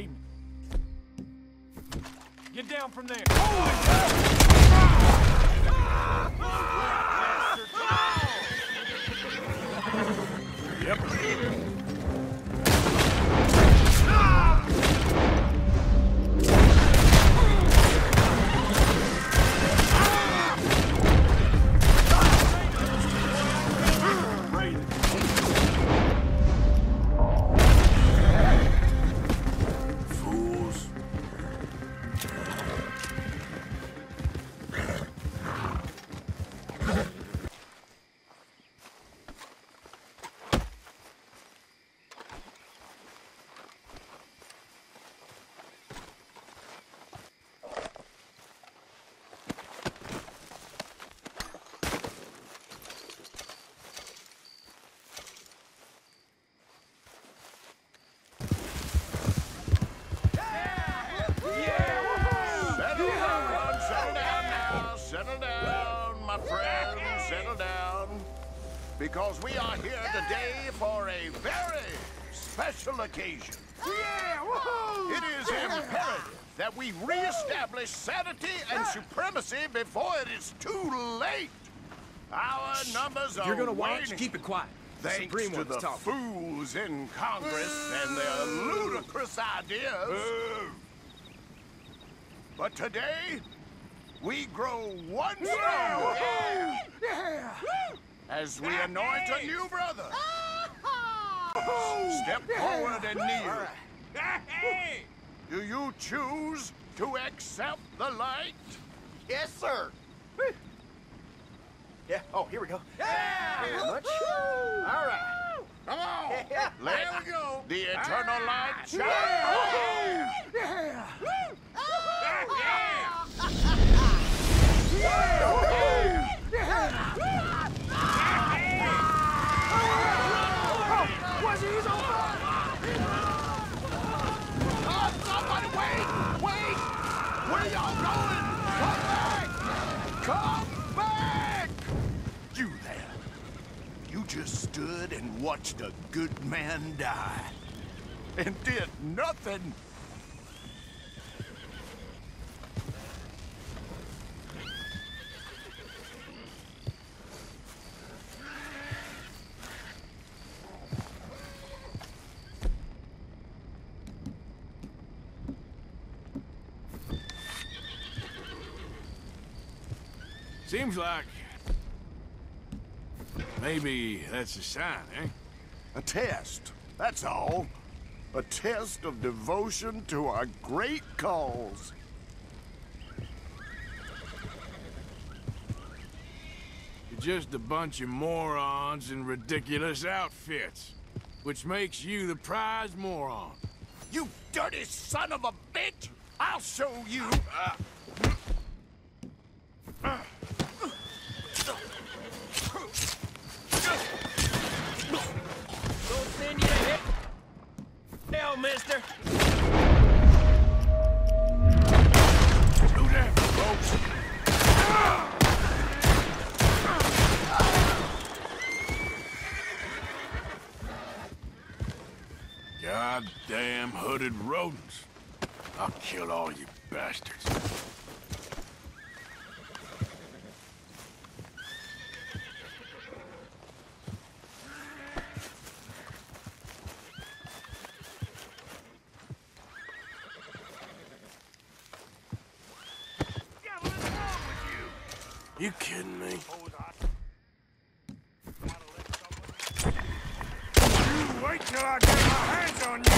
aim. Get down from there. Yep. Because we are here today for a very special occasion. Yeah, woohoo! It is imperative that we reestablish sanity and supremacy before it is too late. Our numbers are waning. Keep it quiet. Thanks to the fools in Congress and their ludicrous ideas. But today, we grow one stronger. As we anoint a new brother. Step forward and kneel. Do you choose to accept the light? Yes, sir. Yeah. Oh, here we go. Yeah. Very much. All right. Come on. Yeah. Let go. The eternal light shine. Yeah. Yeah. Yeah. Yeah. Yeah. He's over! Oh, somebody, wait! Wait! Where y'all going? Come back! Come back! You there. You just stood and watched a good man die. And did nothing. Seems like maybe that's a sign, eh? A test, that's all. A test of devotion to our great cause. You're just a bunch of morons in ridiculous outfits, which makes you the prize moron. You dirty son of a bitch! I'll show you! Hell, mister! Who that, folks? Goddamn hooded rodents. I'll kill all you bastards. You kidding me? You wait till I get my hands on you!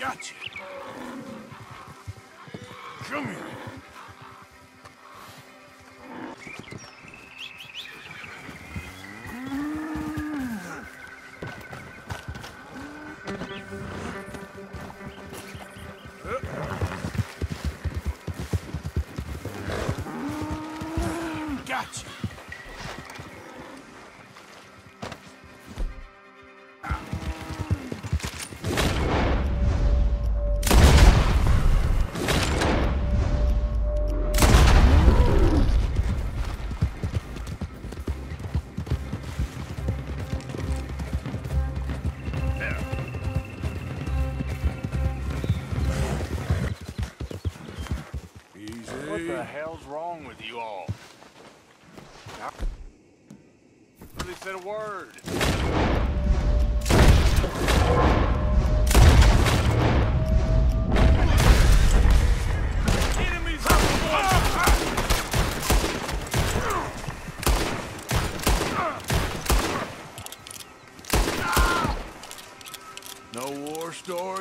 Gotcha. Come here. Gotcha.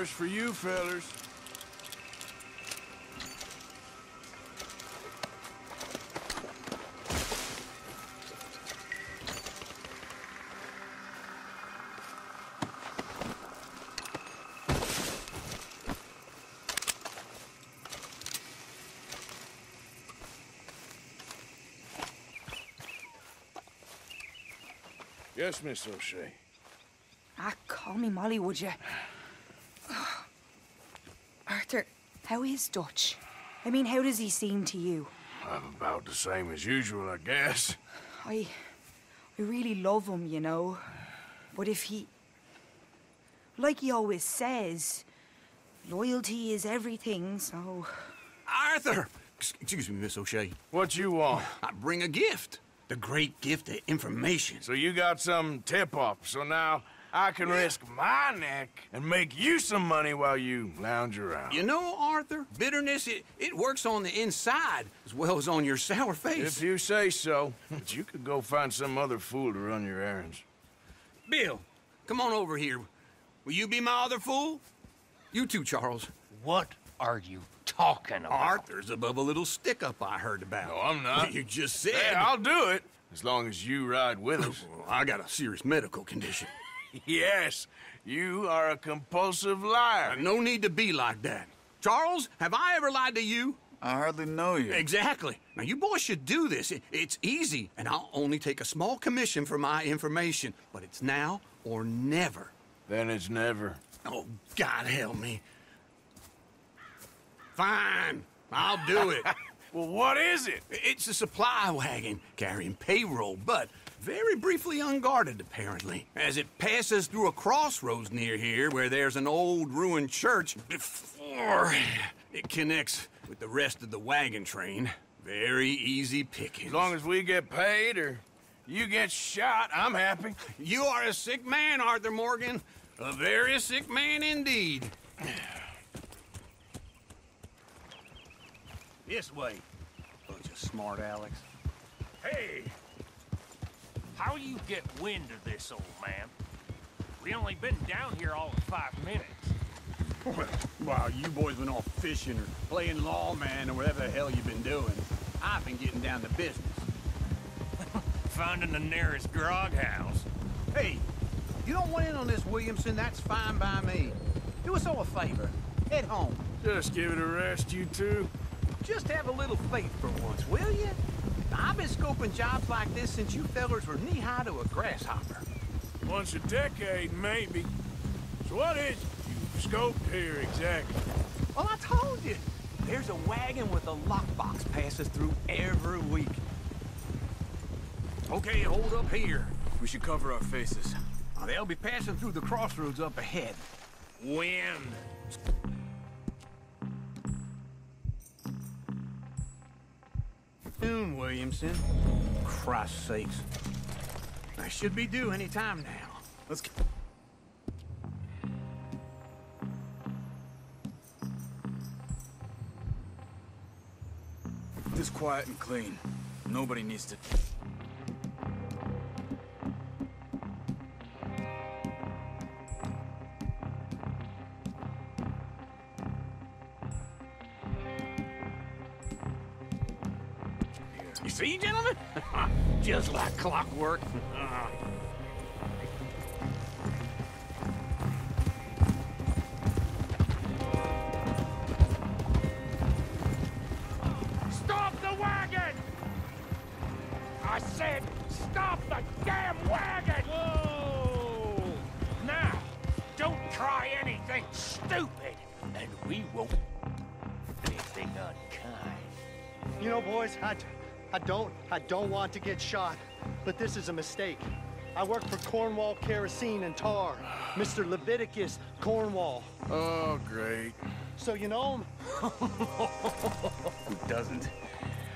For you fellas. Yes, Miss O'Shea. Call me Molly, would you? Arthur, how is Dutch? I mean, how does he seem to you? I'm about the same as usual, I guess. I really love him, you know. But if he... like he always says, loyalty is everything, so... Arthur! Excuse me, Miss O'Shea. What you want? I bring a gift. The great gift of information. So you got some tip-off, so now... I can risk my neck and make you some money while you lounge around. You know, Arthur, bitterness, it works on the inside as well as on your sour face. If you say so. But you could go find some other fool to run your errands. Bill, come on over here. Will you be my other fool? You too, Charles. What are you talking about? Arthur's above a little stick-up I heard about. No, I'm not. You just said. Hey, I'll do it. As long as you ride with us. Well, I got a serious medical condition. Yes, you are a compulsive liar. No need to be like that. Charles, have I ever lied to you? I hardly know you. Exactly. Now, you boys should do this. It's easy, and I'll only take a small commission for my information. But it's now or never. Then it's never. Oh, God help me. Fine, I'll do it. Well, what is it? It's a supply wagon carrying payroll, but... very briefly unguarded, apparently, as it passes through a crossroads near here where there's an old ruined church before it connects with the rest of the wagon train. Very easy pickings. As long as we get paid or you get shot, I'm happy. You are a sick man, Arthur Morgan. A very sick man indeed. This way, bunch of smart Alex. Hey! How you get wind of this, old man? We only been down here all of 5 minutes. Well, you boys went off fishing or playing lawman or whatever the hell you've been doing. I've been getting down to business. Finding the nearest grog house. Hey, you don't want in on this, Williamson, that's fine by me. Do us all a favor. Head home. Just give it a rest, you two. Just have a little faith for once, will you? I've been scoping jobs like this since you fellers were knee-high to a grasshopper. Once a decade, maybe. So what is it? scoped here, exactly. Well, I told you. There's a wagon with a lockbox passes through every week. Okay, hold up here. We should cover our faces. They'll be passing through the crossroads up ahead. When? Soon, Williamson. Christ's sakes. I should be due any time now. Let's go. This quiet and clean. Nobody needs to... See, gentlemen? Just like clockwork. Stop the wagon! I said, stop the damn wagon! Whoa! Now, don't try anything stupid, and we won't do anything unkind. You know, boys, I don't want to get shot, but this is a mistake. I work for Cornwall Kerosene and Tar, Mr. Leviticus Cornwall. Oh, great. So you know him? Who doesn't?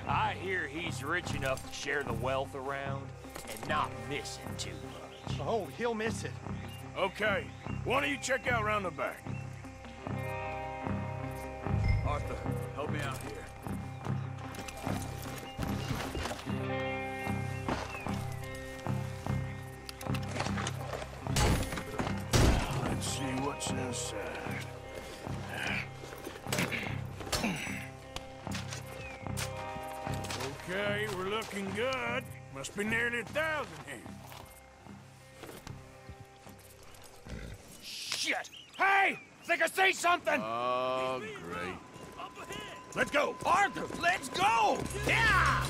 I hear he's rich enough to share the wealth around and not miss it too much. Oh, he'll miss it. Okay, why don't you check out round the back? Arthur, help me out here. What's inside? Okay, we're looking good. Must be nearly 1,000 here. Shit! Hey! Think I see something! Oh, great. Up ahead. Let's go! Arthur, let's go! Yeah!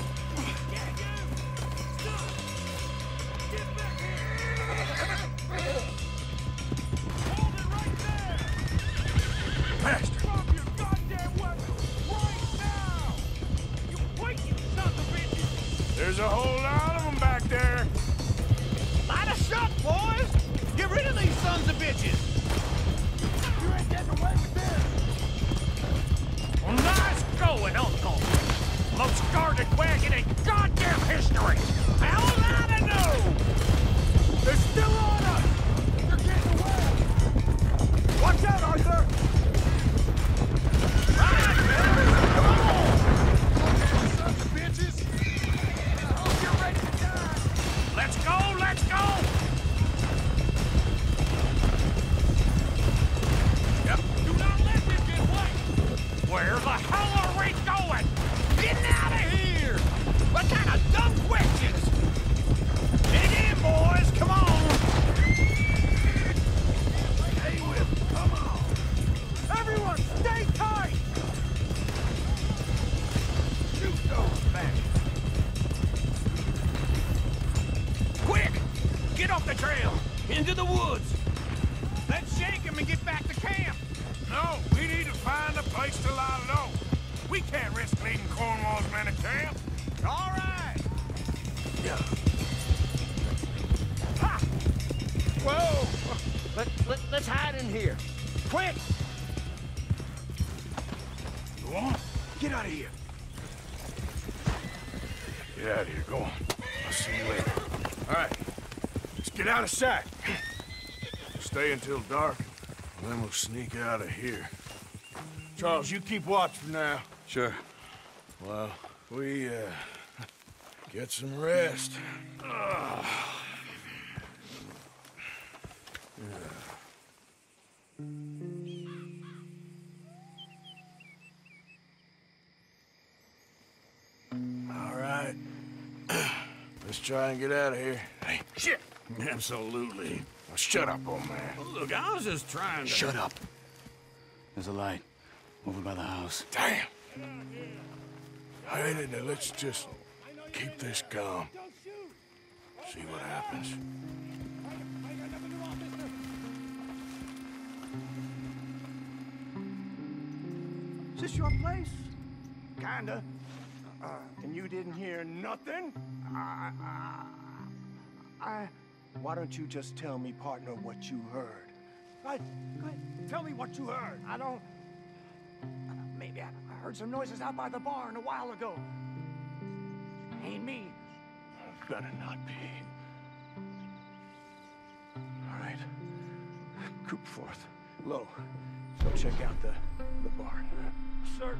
There's a whole lot of them back there. Light a shot, boys! Get rid of these sons of bitches! You ain't getting away with this! Well, nice going, Uncle! Most guarded wagon in goddamn history! How am I to know? They're still on us! They're getting away! Watch out, Arthur! Sack. Stay until dark, and then we'll sneak out of here. Charles, you keep watch for now. Sure. Well, we get some rest. All right. Let's try and get out of here. Hey, shit! Absolutely. Now, shut up, old man. Well, look, I was just trying to... Shut up. There's a light over by the house. Damn! I hate it. Let's just keep this calm. See what happens. Is this your place? Kinda. And you didn't hear nothing? Why don't you just tell me, partner, what you heard? Go ahead. Tell me what you heard. Maybe I heard some noises out by the barn a while ago. Ain't me. Better not be. All right. Coop forth. Low. So check out the barn. Sir.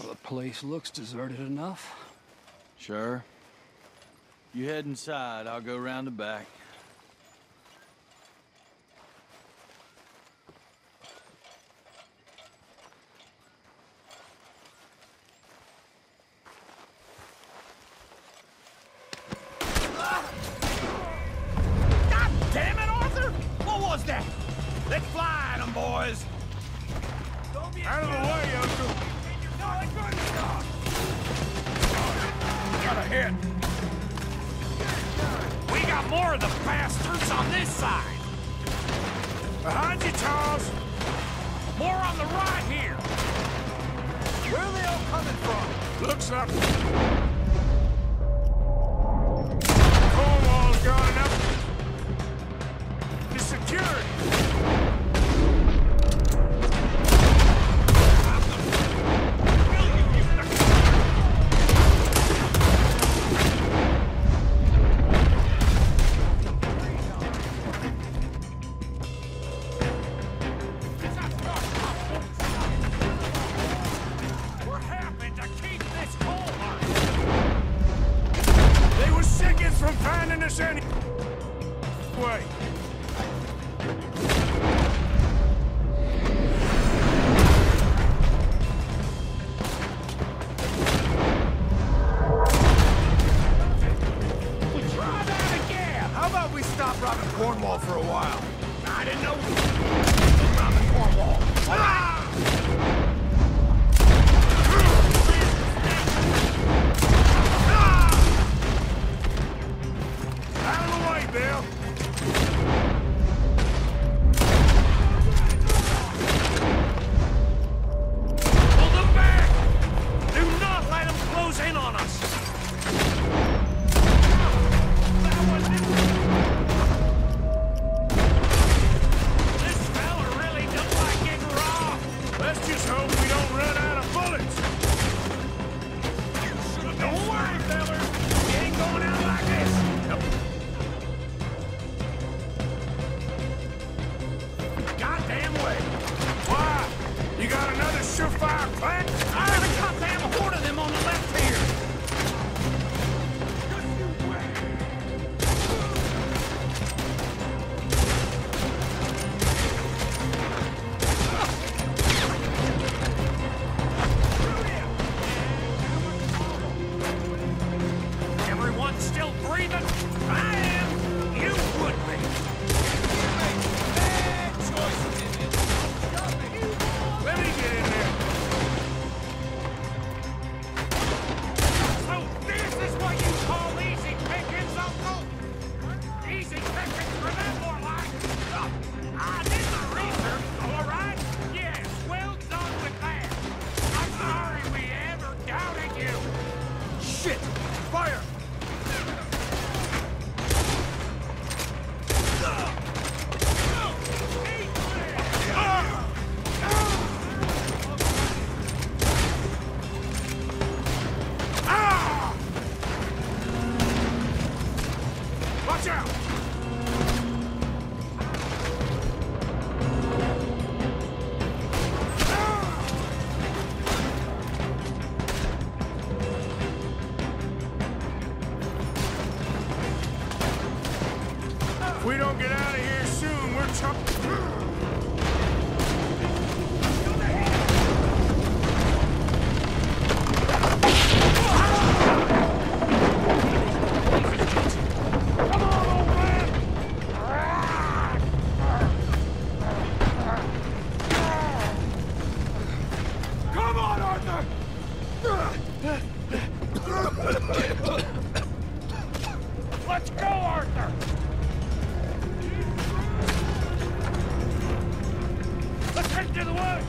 Well, the place looks deserted enough. Sure. You head inside, I'll go round the back. God damn it, Arthur! What was that? Let's fly at 'em, boys! Don't be out of the way, Uncle! Got a hit. We got more of the bastards on this side. Behind you, Charles. More on the right here. Where are they all coming from? Looks like Cornwall's gone up to security. Arthur! Let's head to the woods!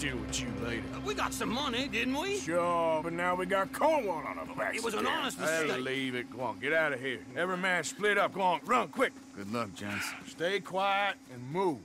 Deal with you later. We got some money, didn't we? Sure, but now we got Cornwall on our backs. It was an honest mistake. Hey, leave it. Go on, get out of here. Every man split up. Go on, run quick. Good luck, Johnson. Stay quiet and move.